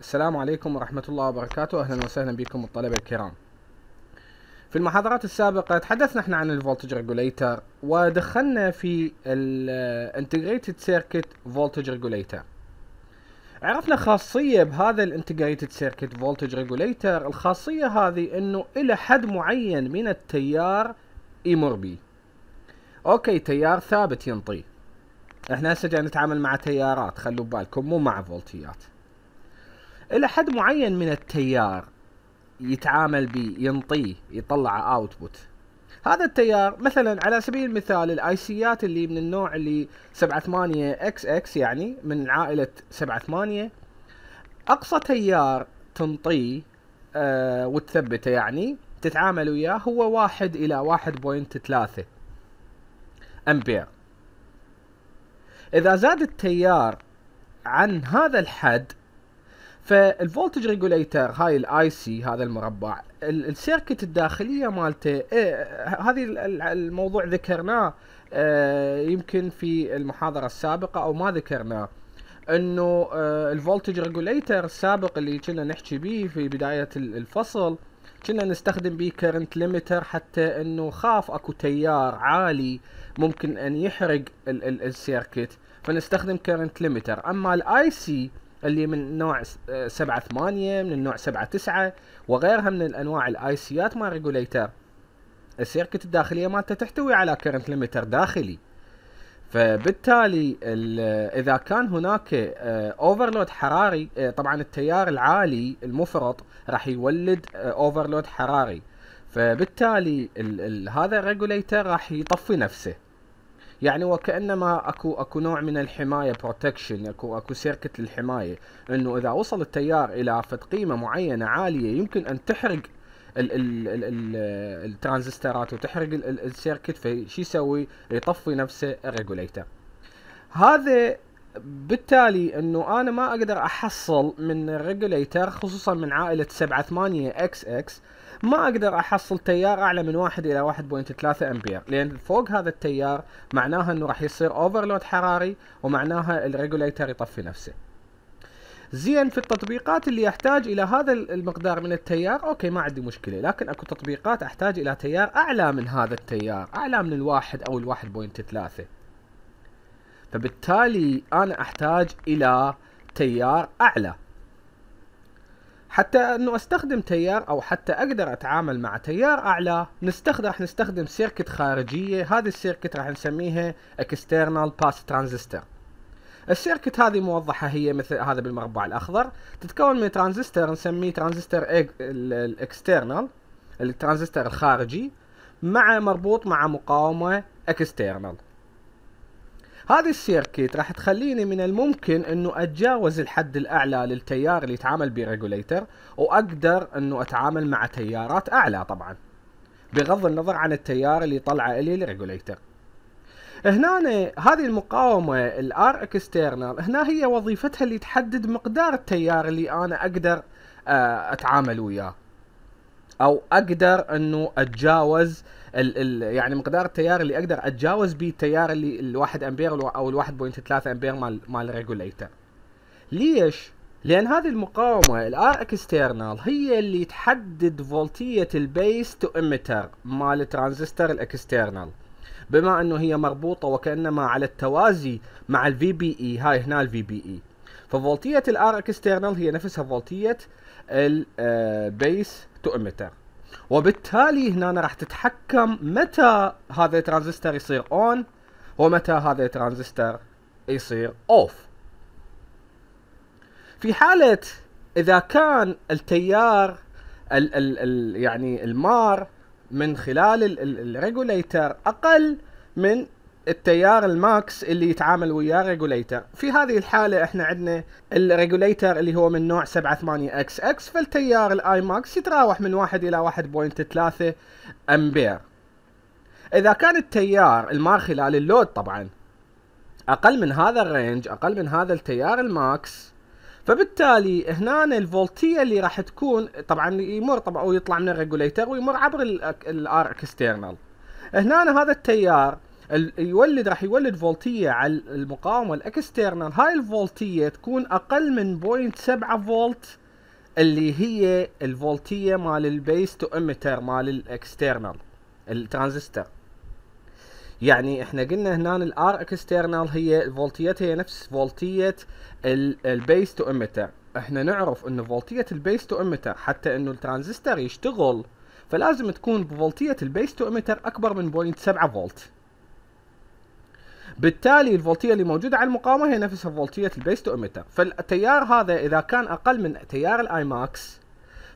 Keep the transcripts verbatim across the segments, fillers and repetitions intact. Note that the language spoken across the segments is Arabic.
السلام عليكم ورحمة الله وبركاته. أهلا وسهلا بكم الطلبة الكرام. في المحاضرات السابقة تحدثنا احنا عن الفولتج ريجوليتر، ودخلنا في الانتجريتد سيركت فولتج ريجوليتر. عرفنا خاصية بهذا الانتجريتد سيركت فولتج ريجوليتر، الخاصية هذه انه الى حد معين من التيار يمر بي. اوكي، تيار ثابت ينطي. احنا هسه جاي نتعامل مع تيارات، خلوا ببالكم، مو مع فولتيات. الى حد معين من التيار يتعامل بيه، ينطيه، يطلع اوتبوت. هذا التيار مثلا على سبيل المثال الايسيات اللي من النوع اللي سبعة ثمانية اكس اكس، يعني من عائله سبعة ثمانية، اقصى تيار تنطيه آه وتثبته، يعني تتعامل وياه، هو واحد الى واحد فاصلة ثلاثة امبير. اذا زاد التيار عن هذا الحد فالفولتج ريجوليتر هاي الاي سي، هذا المربع، السيركت الداخليه مالته، هذه الموضوع ذكرناه يمكن في المحاضره السابقه او ما ذكرناه، انه الفولتج ريجوليتر السابق اللي كنا نحكي بيه في بدايه الفصل كنا نستخدم بيه كرنت ليميتر، حتى انه خاف اكو تيار عالي ممكن ان يحرق السيركت فنستخدم كرنت ليميتر. اما الاي سي اللي من نوع سبعة ثمانية، من النوع سبعة تسعة وغيرها من الانواع الاي سيات مال ريجوليتر، السيركت الداخليه مالته تحتوي على كرنت ليميتر داخلي، فبالتالي اذا كان هناك اوفرلود حراري، طبعا التيار العالي المفرط راح يولد اوفرلود حراري، فبالتالي ال ال هذا الريجوليتر راح يطفي نفسه، يعني وكأنما اكو اكو نوع من الحمايه، بروتكشن، اكو اكو سيركت للحمايه، انه اذا وصل التيار الى فد قيمه معينه عاليه يمكن ان تحرق الترانزستورات وتحرق السيركت، فشي يسوي؟ يطفي نفسه الريجوليتر هذا. بالتالي انه انا ما اقدر احصل من الريجوليتر، خصوصا من عائله سبعة ثمانية اكس اكس، ما اقدر احصل تيار اعلى من واحد الى واحد فاصلة ثلاثة امبير، لان فوق هذا التيار معناها انه راح يصير اوفرلود حراري، ومعناها الريجوليتر يطفي نفسه. زين، في التطبيقات اللي احتاج الى هذا المقدار من التيار اوكي ما عندي مشكله، لكن اكو تطبيقات احتاج الى تيار اعلى من هذا التيار، اعلى من الواحد او ال واحد فاصلة ثلاثة، فبالتالي انا احتاج الى تيار اعلى حتى انه استخدم تيار، او حتى اقدر اتعامل مع تيار اعلى. نستخدم راح نستخدم سيركت خارجيه، هذه السيركت راح نسميها external pass transistor. السيركت هذه موضحه هي مثل هذا بالمربع الاخضر، تتكون من ترانزستور نسميه ترانزستور الاكسترنال، الترانزستور الخارجي، مع مربوط مع مقاومه اكسترنال. هذه السيركت راح تخليني من الممكن انه اتجاوز الحد الاعلى للتيار اللي يتعامل به ريجوليتر، واقدر انه اتعامل مع تيارات اعلى طبعا، بغض النظر عن التيار اللي طلعه لي الريجوليتر. هنا هذه المقاومه الار اكسترنال، هنا هي وظيفتها اللي تحدد مقدار التيار اللي انا اقدر اتعامل وياه، او اقدر انه اتجاوز ال ال يعني مقدار التيار اللي اقدر اتجاوز بيه التيار اللي الواحد امبير او ال واحد فاصلة ثلاثة امبير مال مال الريجوليتر. ليش؟ لان هذه المقاومه الار اكسترنال هي اللي تحدد فولتيه البيس تو اميتر مال الترانزستور الاكسترنال، بما انه هي مربوطه وكانما على التوازي مع الفي بي اي، هاي هنا الفي بي اي، ففولتيه الار اكسترنال هي نفسها فولتيه البيس تو اميتر، وبالتالي هنا أنا راح تتحكم متى هذا الترانزستور يصير اون ومتى هذا الترانزستور يصير اوف. في حالة اذا كان التيار ال ال ال يعني المار من خلال الريجوليتر اقل من التيار الماكس اللي يتعامل وياه ريجوليتر، في هذه الحالة احنا عندنا الريجوليتر اللي هو من نوع سبعة ثمانية اكس اكس، فالتيار الاي ماكس يتراوح من واحد الى واحد فاصلة ثلاثة امبير. اذا كان التيار المار خلال اللود طبعا اقل من هذا الرينج، اقل من هذا التيار الماكس، فبالتالي هنا الفولتية اللي راح تكون طبعا يمر طبعا ويطلع من الريجوليتر ويمر عبر الار اكسترنال، هنا هذا التيار يولد راح يولد فولتيه على المقاومه الاكسترنال. هاي الفولتيه تكون اقل من صفر فاصلة سبعة فولت اللي هي الفولتيه مال البيس تو اميتر مال الاكسترنال الترانزستور. يعني احنا قلنا هنا الار اكسترنال هي فولتيتها نفس فولتيه البيس تو اميتر. احنا نعرف ان فولتيه البيس تو اميتر حتى انه الترانزستور يشتغل فلازم تكون فولتيه البيس تو اميتر اكبر من صفر فاصلة سبعة فولت. بالتالي الفولتيه اللي موجوده على المقاومه هي نفسها فولتيه البيس تو اميتر. فالتيار هذا اذا كان اقل من تيار الاي ماكس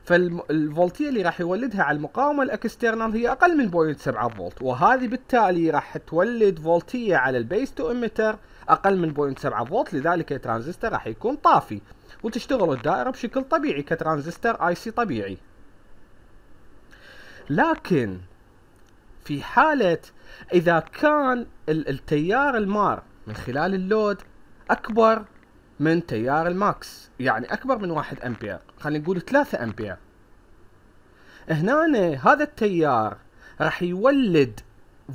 فالفولتيه اللي راح يولدها على المقاومه الاكسترنال هي اقل من صفر فاصلة سبعة فولت، وهذه بالتالي راح تولد فولتيه على البيس تو اميتر اقل من صفر فاصلة سبعة فولت، لذلك الترانزستور راح يكون طافي وتشتغل الدائره بشكل طبيعي كترانزستور اي سي طبيعي. لكن في حاله اذا كان التيار المار من خلال اللود اكبر من تيار الماكس، يعني اكبر من واحد امبير، خلينا نقول ثلاثة امبير، هنا هذا التيار راح يولد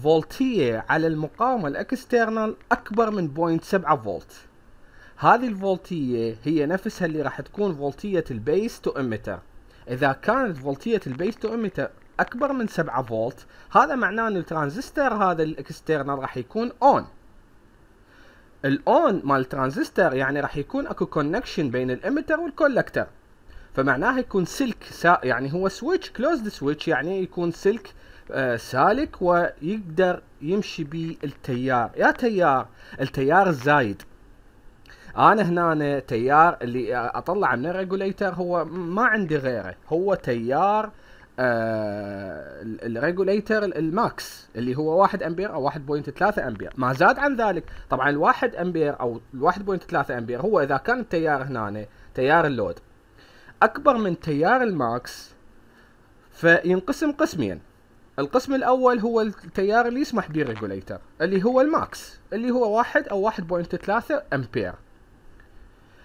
فولتيه على المقاومه الاكسترنال اكبر من صفر فاصلة سبعة فولت. هذه الفولتيه هي نفسها اللي راح تكون فولتيه البيس تو اميتر. اذا كانت فولتيه البيس تو اميتر اكبر من سبعة فولت، هذا معناه ان الترانزستور هذا الاكسترنال راح يكون اون. الاون مال الترانزستور يعني راح يكون اكو كونكشن بين الاميتر والكولكتر، فمعناه يكون سلك سا يعني هو سويتش كلوزد سويتش، يعني يكون سلك آه سالك ويقدر يمشي به التيار. يا تيار التيار الزايد، انا هنا تيار اللي اطلع من الريجوليتر هو ما عندي غيره، هو تيار آه الريجوليتر الماكس اللي هو واحد امبير او واحد فاصلة ثلاثة امبير، ما زاد عن ذلك. طبعا الواحد امبير او واحد فاصلة ثلاثة امبير هو اذا كان التيار هنا تيار اللود اكبر من تيار الماكس فينقسم قسمين. القسم الاول هو التيار اللي يسمح به الريجوليتر اللي هو الماكس اللي هو واحد او واحد فاصلة ثلاثة امبير.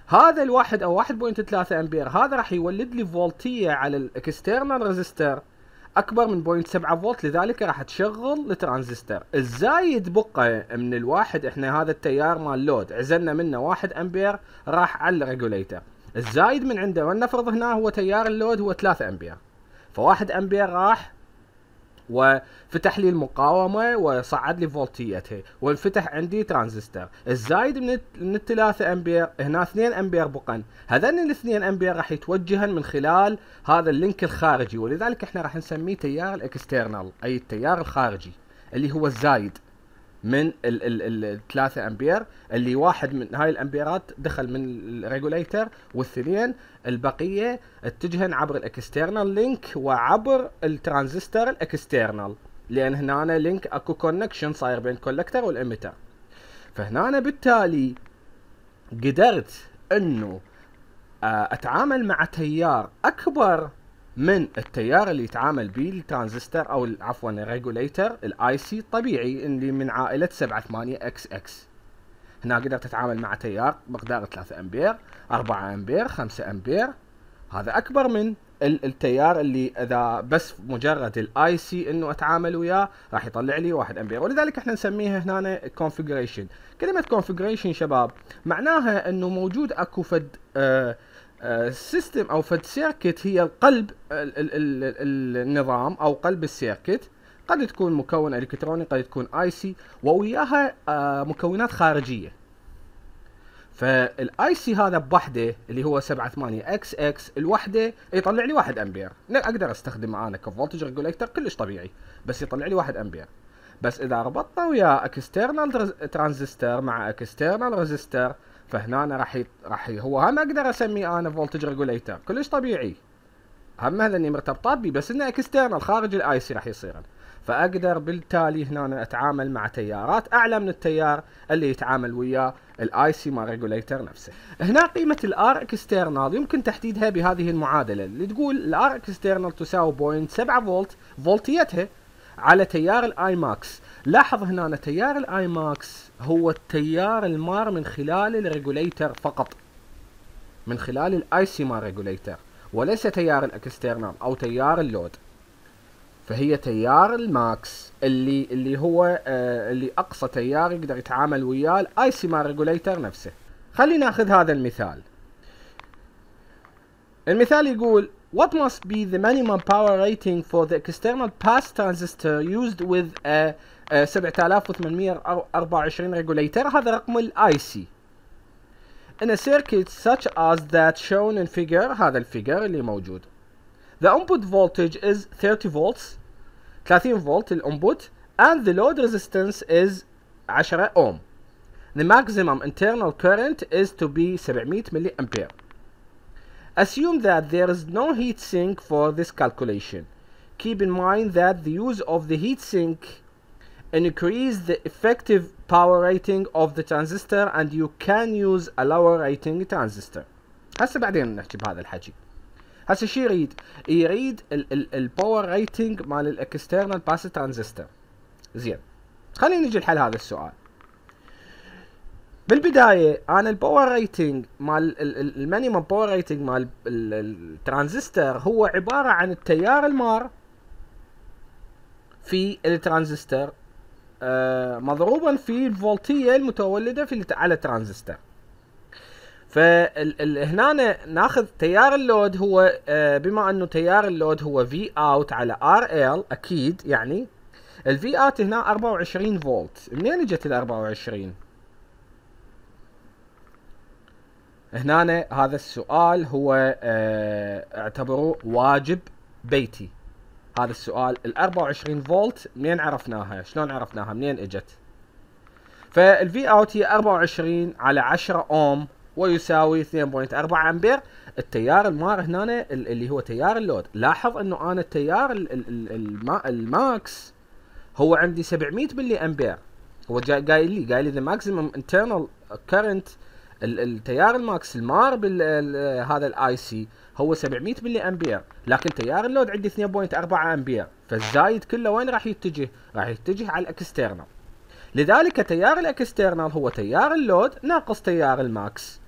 هذا الواحد او واحد فاصلة ثلاثة امبير هذا راح يولد لي فولتيه على الاكسترنال ريزيستر اكبر من صفر فاصلة سبعة فولت، لذلك راح تشغل الترانزستور. الزايد بقى من الواحد، احنا هذا التيار مال اللود عزلنا منه واحد امبير راح على الريجوليتر، الزايد من عنده ونفرض هنا هو تيار اللود هو ثلاثة امبير، فواحد امبير راح وفتح لي المقاومه وصعد لي فولتيتها وانفتح عندي ترانزستور. الزايد من من الثلاثة امبير هنا اثنين امبير بقن، هذين الاثنين امبير راح يتوجهن من خلال هذا اللينك الخارجي، ولذلك احنا راح نسميه تيار الاكسترنال اي التيار الخارجي اللي هو الزايد من الثلاثة امبير، اللي واحد من هاي الامبيرات دخل من الريجوليتر والثنين البقيه اتجهن عبر الاكسترنال لينك وعبر الترانزستور الاكسترنال، لان هنا لينك اكو كونكشن صاير بين الكولكتر والاميتر. فهنا بالتالي قدرت انه اتعامل مع تيار اكبر من التيار اللي يتعامل به الترانزستور او عفوا الريجوليتر الاي سي الطبيعي اللي من عائله سبعة ثمانية اكس اكس. هنا قدرت اتعامل مع تيار مقداره ثلاثة امبير، أربعة امبير، خمسة امبير، هذا اكبر من التيار اللي اذا بس مجرد الاي سي انه اتعامل وياه راح يطلع لي واحد امبير، ولذلك احنا نسميها هنا كونفيجريشن. كلمه كونفيجريشن شباب معناها انه موجود اكو فد آه السيستم او فد سيركت هي القلب ال ال ال النظام او قلب السيركت، قد تكون مكون الكتروني قد تكون اي سي ووياها مكونات خارجيه. فالاي سي هذا بوحده اللي هو سبعة ثمانية اكس اكس الوحده يطلع لي واحد امبير، اقدر استخدمه انا كفولتج ريجوليتر كلش طبيعي بس يطلع لي واحد امبير. بس اذا ربطنا ويا اكسترنال ترانزستور مع اكسترنال ريزيستر فهنا راح راح هو هم اقدر اسميه انا فولتج ريجوليتر كلش طبيعي، هم هذني مرتبطات بي بس انه اكسترنال خارج الاي سي راح يصير، فاقدر بالتالي هنا اتعامل مع تيارات اعلى من التيار اللي يتعامل وياه الاي سي مال ريجوليتر نفسه. هنا قيمه الار اكسترنال يمكن تحديدها بهذه المعادله اللي تقول الار اكسترنال تساوي صفر فاصلة سبعة فولت فولتيتها على تيار الاي ماكس. لاحظ هنا تيار الاي ماكس هو التيار المار من خلال الريجوليتر فقط، من خلال الاي سي مال ريجوليتر، وليس تيار الاكسترنال او تيار اللود. فهي تيار الماكس اللي اللي هو آه اللي اقصى تيار يقدر يتعامل وياه الاي سي مال ريجوليتر نفسه. خلينا ناخذ هذا المثال. المثال يقول What must be the minimum power rating for the external pass transistor used with a seven thousand eight hundred twenty-four regulator? هذا رقم ال آي سي. In a circuit such as that shown in figure, هذا الفيجر اللي موجود. The input voltage is thirty volts, ثلاثين فولت الانبوت, and the load resistance is عشرة ohm. The maximum internal current is to be seven hundred milli ampere. Assume that there is no heat sink for this calculation. Keep in mind that the use of the heat sink increases the effective power rating of the transistor and you can use a lower rating transistor. هسه بعدين نحكي بهذا الحكي. هسه شو يريد؟ يريد الباور ريتنج مال الاكسترنال باس ترانزستور. زين. خلينا نجي لحل هذا السؤال. بالبدايه انا الباور ريتنج مال المينيمم باور ريتنج مال الترانزستور هو عباره عن التيار المار في الترانزستور مضروبا في الفولتيه المتولده في على الترانزستور. فهنا ناخذ تيار اللود هو بما انه تيار اللود هو في اوت على ار ال اكيد يعني الفي اوت هنا أربعة وعشرين فولت. منين اجت ال أربعة وعشرين؟ هنا هذا السؤال هو اه اعتبروه واجب بيتي. هذا السؤال ال أربعة وعشرين فولت منين عرفناها؟ شلون عرفناها؟ منين اجت؟ فالفي اوت هي أربعة وعشرين على عشرة اوم ويساوي اثنين فاصلة أربعة امبير. التيار المار هنا اللي هو تيار اللود، لاحظ انه انا التيار الماكس هو عندي سبعمية ملي امبير. هو قايل لي قايل لي ذا ماكسيمم انترنال كرنت التيار الماكس المار بهذا الاي سي هو سبعمية ملي امبير، لكن تيار اللود عندي اثنين فاصلة أربعة امبير، فالزايد كله وين راح يتجه؟ راح يتجه على الاكسترنال. لذلك تيار الاكسترنال هو تيار اللود ناقص تيار الماكس،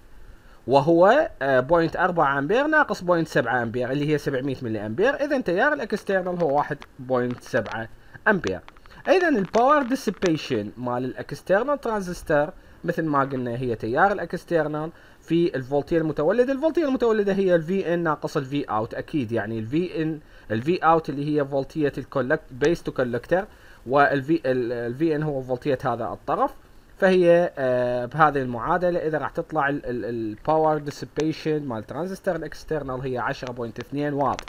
وهو بوينت أربعة امبير ناقص بوينت سبعة امبير اللي هي سبعمية ملي امبير. اذا تيار الاكسترنال هو واحد فاصلة سبعة امبير. اذا الباور ديسيبيشن مال الاكسترنال ترانزستور مثل ما قلنا هي تيار الاكسترنال في الفولتيه المتولده، الفولتيه المتولده هي الفي ان ناقص الفي اوت اكيد يعني الفي ان الفي اوت اللي هي فولتيه الكولكت بيس تو كولكتر، والفي الفي ان هو فولتيه هذا الطرف، فهي آه بهذه المعادله اذا راح تطلع الباور ديسيبيشن مال ترانزستور الاكسترنال هي عشرة فاصلة اثنين واط.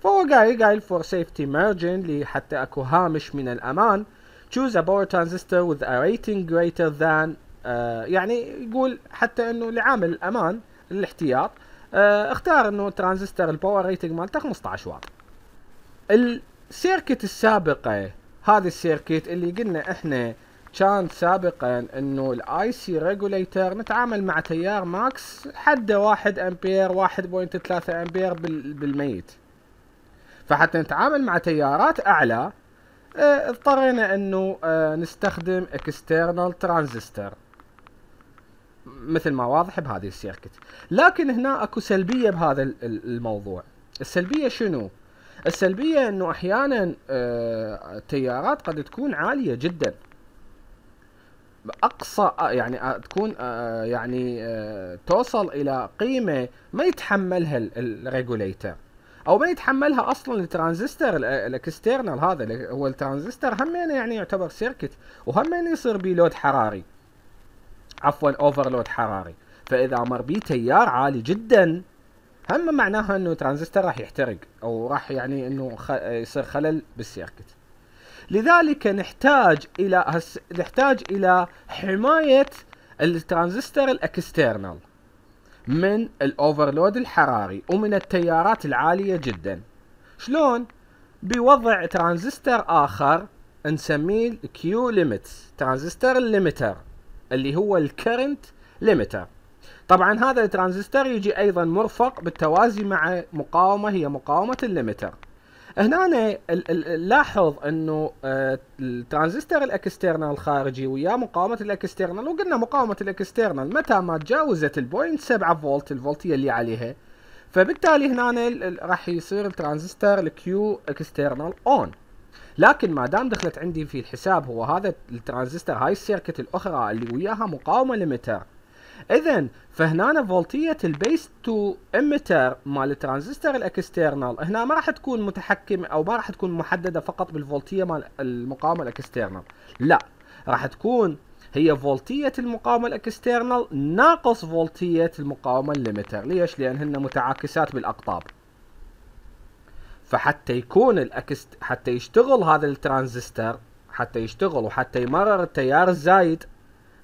فهو قايل قايل فور سيفتي مارجن لي حتى اكو هامش من الامان choose a power transistor with a rating greater than uh, يعني يقول حتى انه لعامل الامان الاحتياط uh, اختار انه ترانزستور الباور ريتنج مالته خمسة عشر واط. السيركت السابقه هذه السيركت اللي قلنا احنا كان سابقا انه الاي سي ريجوليتر نتعامل مع تيار ماكس حده واحد امبير واحد فاصلة ثلاثة امبير بالميت، فحتى نتعامل مع تيارات اعلى اه اضطرينا انه اه نستخدم اكسترنال ترانزستور مثل ما واضح بهذه السيركت. لكن هنا اكو سلبيه بهذا الموضوع. السلبيه شنو؟ السلبيه انه احيانا اه التيارات قد تكون عاليه جدا اقصى يعني تكون اه يعني اه توصل الى قيمه ما يتحملها الريجوليتر او ما يتحملها اصلا الترانزستور الاكسترنال. هذا هو الترانزستور همين يعني يعتبر سيركت وهمين يصير بيه لود حراري عفوا اوفرلود حراري، فاذا مر بيه تيار عالي جدا هم معناها انه الترانزستور راح يحترق او راح يعني انه خ... يصير خلل بالسيركت. لذلك نحتاج الى هس... نحتاج الى حمايه الترانزستور الاكسترنال من الاوفرلود الحراري ومن التيارات العالية جدا. شلون؟ بوضع ترانزستور اخر نسميه كيو ليميتس، ترانزستور الليمتر اللي هو الكرنت ليمتر. طبعا هذا الترانزستور يجي ايضا مرفق بالتوازي مع مقاومة هي مقاومة الليمتر. هنا نلاحظ انه الترانزستور الاكسترنال الخارجي ويا مقاومه الاكسترنال، وقلنا مقاومه الاكسترنال متى ما تجاوزت البوينت سبعة فولت الفولتيه اللي عليها فبالتالي هنا راح يصير الترانزستور الكيو اكسترنال اون. لكن ما دام دخلت عندي في الحساب هو هذا الترانزستور هاي السيركت الاخرى اللي وياها مقاومه ليميتر، اذا فهنا فولتيه البيس تو ايميتر مال الترانزستور الاكسترنال هنا ما راح تكون متحكم او ما راح تكون محدده فقط بالفولتيه مال المقاومه الاكسترنال، لا راح تكون هي فولتيه المقاومه الاكسترنال ناقص فولتيه المقاومه الليمتر. ليش؟ لانهن متعاكسات بالاقطاب، فحتى يكون الاكست حتى يشتغل هذا الترانزستور، حتى يشتغل وحتى يمرر التيار الزايد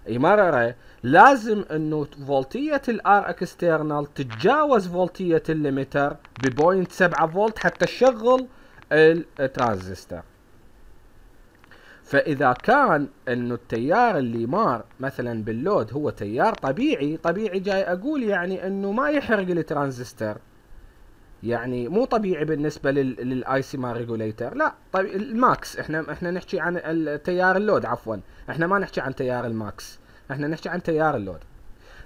يمرره، لازم انه فولتيه الار اكسترنال تتجاوز فولتيه الليمتر ب صفر فاصلة سبعة فولت حتى تشغل الترانزستور. فإذا كان انه التيار اللي مار مثلا باللود هو تيار طبيعي، طبيعي جاي اقول يعني انه ما يحرق الترانزستور، يعني مو طبيعي بالنسبه للاي سي مال ريجوليتر، لا طبيعي الماكس، احنا احنا نحكي عن التيار اللود، عفوا احنا ما نحكي عن تيار الماكس، احنا نحكي عن تيار اللود.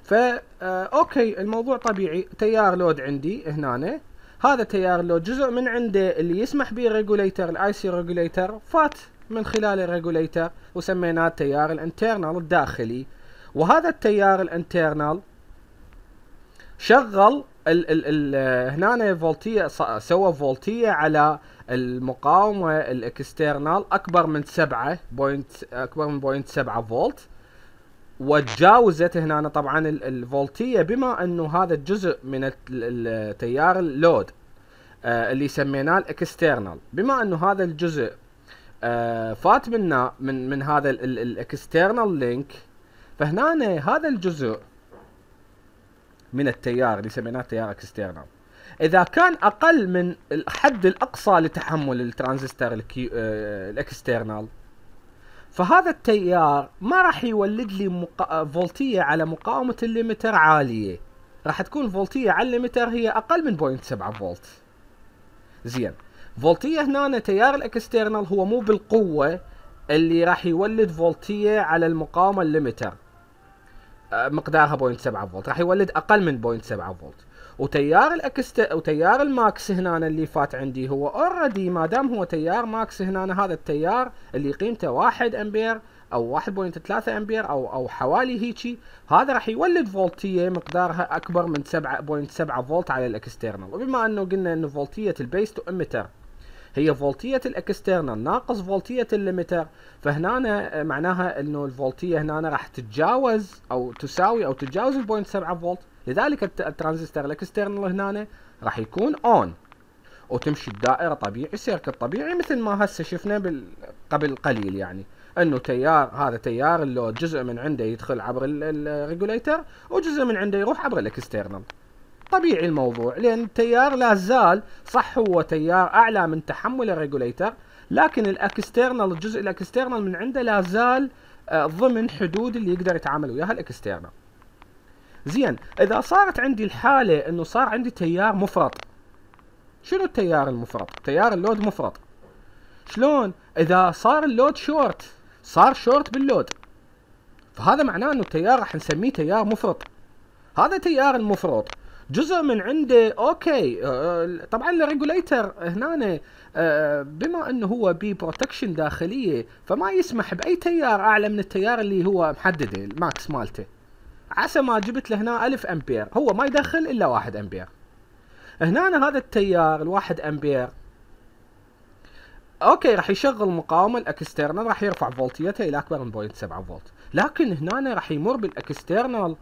فا اوكي الموضوع طبيعي، تيار لود عندي هنا، هذا تيار لود جزء من عنده اللي يسمح به الريجوليتر الاي سي ريجوليتر فات من خلال الريجوليتر وسميناه التيار الانترنال الداخلي، وهذا التيار الانترنال شغل ال ال ال هنا فولتيه، سوى فولتيه على المقاومه الاكسترنال اكبر من سبعة بوينت اكبر من بوينت سبعة فولت، وتجاوزت هنا طبعا الفولتيه بما انه هذا الجزء من التيار اللود اللي سميناه الاكسترنال، بما انه هذا الجزء آه فات منا من من هذا الاكسترنال لينك، فهنا هذا الجزء من التيار اللي سميناه تيار اكسترنال اذا كان اقل من الحد الاقصى لتحمل الترانزستور الكي آه الاكسترنال، فهذا التيار ما راح يولد لي مقا... فولتيه على مقاومه الليمتر عاليه، راح تكون فولتيه على الليمتر هي اقل من صفر فاصلة سبعة فولت. زين، فولتيه هنا تيار الاكسترنال هو مو بالقوه اللي راح يولد فولتيه على المقاومه الليمتر مقدارها صفر فاصلة سبعة فولت، راح يولد اقل من صفر فاصلة سبعة فولت. وتيار الاكست وتيار الماكس هنا اللي فات عندي هو اوريدي ما دام هو تيار ماكس هنا، هذا التيار اللي قيمته واحد امبير او واحد فاصلة ثلاثة امبير او او حوالي هيجي، هذا راح يولد فولتيه مقدارها اكبر من سبعة فاصلة سبعة فولت على الاكسترنال. وبما انه قلنا انه فولتيه البيس تو ايميتر هي فولتيه الاكسترنال ناقص فولتيه الليمتر، فهنا معناها انه الفولتيه هنا راح تتجاوز او تساوي او تتجاوز ال صفر فاصلة سبعة فولت، لذلك الترانزستور الاكسترنال هنا راح يكون اون وتمشي الدائره طبيعي، سيركت طبيعي مثل ما هسه شفنا قبل قليل، يعني انه تيار هذا تيار اللود جزء من عنده يدخل عبر الريجوليتر وجزء من عنده يروح عبر الاكسترنال. طبيعي الموضوع، لأن التيار لا زال صح هو تيار أعلى من تحمل الريجوليتر، لكن الأكسترنال الجزء الأكسترنال من عنده لا زال ضمن حدود اللي يقدر يتعامل وياها الأكسترنال. زين، إذا صارت عندي الحالة إنه صار عندي تيار مفرط. شنو التيار المفرط؟ تيار اللود مفرط. شلون؟ إذا صار اللود شورت، صار شورت باللود، فهذا معناه إنه التيار راح نسميه تيار مفرط. هذا تيار المفرط جزء من عنده اوكي طبعا الريجوليتر هنا بما انه هو بي بروتكشن داخليه، فما يسمح باي تيار اعلى من التيار اللي هو محدده الماكس مالته، عسى ما جبت له هنا ألف امبير هو ما يدخل الا واحد امبير. هنا هذا التيار الواحد امبير اوكي راح يشغل مقاومه الاكسترنال، راح يرفع فولتيته الى اكبر من صفر فاصلة سبعة فولت، لكن هنا راح يمر بالاكسترنال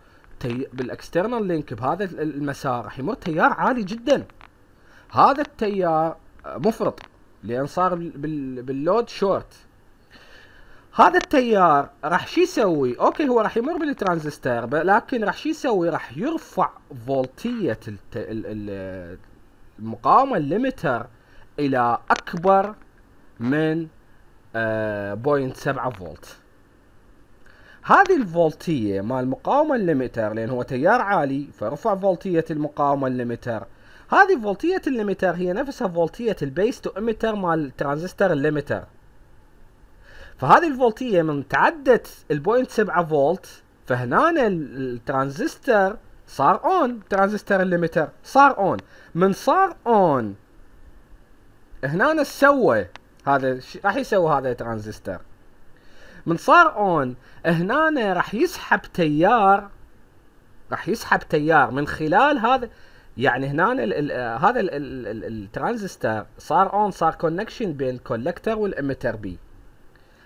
بالاكسترنال لينك بهذا المسار راح يمر تيار عالي جدا، هذا التيار مفرط لان صار باللود شورت. هذا التيار راح شو يسوي؟ اوكي هو راح يمر بالترانزستور، لكن راح شو يسوي؟ راح يرفع فولتيه المقاومه الليمتر الى اكبر من صفر فاصلة سبعة فولت. هذه الفولتيه مال المقاومه الليمتر لان هو تيار عالي فرفع فولتيه المقاومه الليمتر، هذه فولتيه الليمتر هي نفسها فولتيه البيس تو ايميتر مال الترانزستور الليمتر، فهذه الفولتيه من تعدت ال صفر فاصلة سبعة فولت فهنا الترانزستور صار اون، ترانزستور الليمتر صار اون. من صار اون هنا سوى هذا الشيء، راح يسوي هذا الترانزستور. من صار اون هنا راح يسحب تيار، راح يسحب تيار من خلال هذا. يعني هنا ال ال هذا الترانزستور صار اون، صار كونكشن بين الكولكتر والاميتر بي.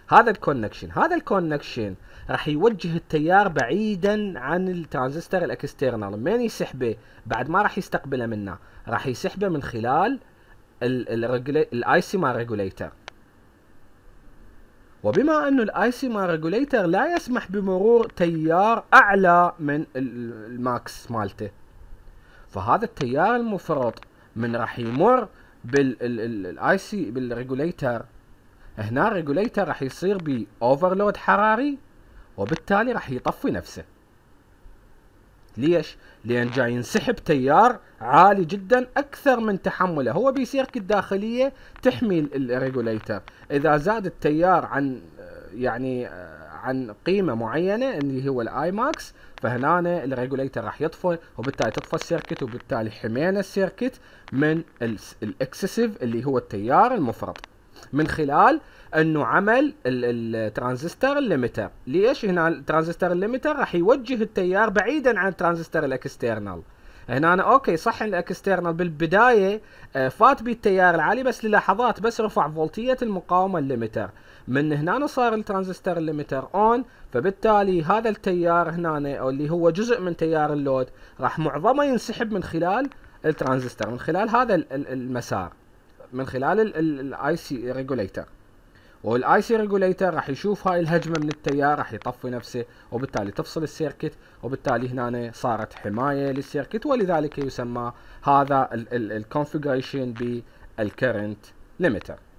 هذا الكونكشن، هذا الكونكشن راح يوجه التيار بعيدا عن الترانزستور الاكسترنال. من يسحبه بعد ما راح يستقبله منه، راح يسحبه من خلال الاي سي ما ريجوليتر. وبما انه الاي سي ما ريجوليتر لا يسمح بمرور تيار اعلى من الماكس مالته، فهذا التيار المفرط من راح يمر بالاي سي بالريجوليتر، هنا الريجوليتر راح يصير ب اوفرلود حراري، وبالتالي راح يطفي نفسه. ليش؟ لان جاي ينسحب تيار عالي جدا اكثر من تحمله. هو بسيركت داخليه تحمي الريجوليتر، اذا زاد التيار عن يعني عن قيمه معينه اللي هو الاي ماكس، فهنا الريجوليتر راح يطفي، وبالتالي تطفى السيركت، وبالتالي حمينا السيركت من الاكسسيف اللي هو التيار المفرط من خلال انه عمل الترانزستور الليمتر. ليش؟ هنا الترانزستور الليمتر راح يوجه التيار بعيدا عن الترانزستور الاكسترنال. هنا أنا اوكي صح الاكسترنال بالبدايه فات بي التيار العالي بس للحظات، بس رفع فولتيه المقاومه الليمتر. من هنا صار الترانزستور الليمتر اون، فبالتالي هذا التيار هنا او اللي هو جزء من تيار اللود راح معظمه ينسحب من خلال الترانزستور، من خلال هذا المسار، من خلال الاي سي ريجوليتر. والاي سي ريجوليتر راح يشوف هاي الهجمه من التيار، راح يطفي نفسه، وبالتالي تفصل السيركت، وبالتالي هنا صارت حمايه للسيركت، ولذلك يسمى هذا الكونفيجريشن بالكرنت ليميتر.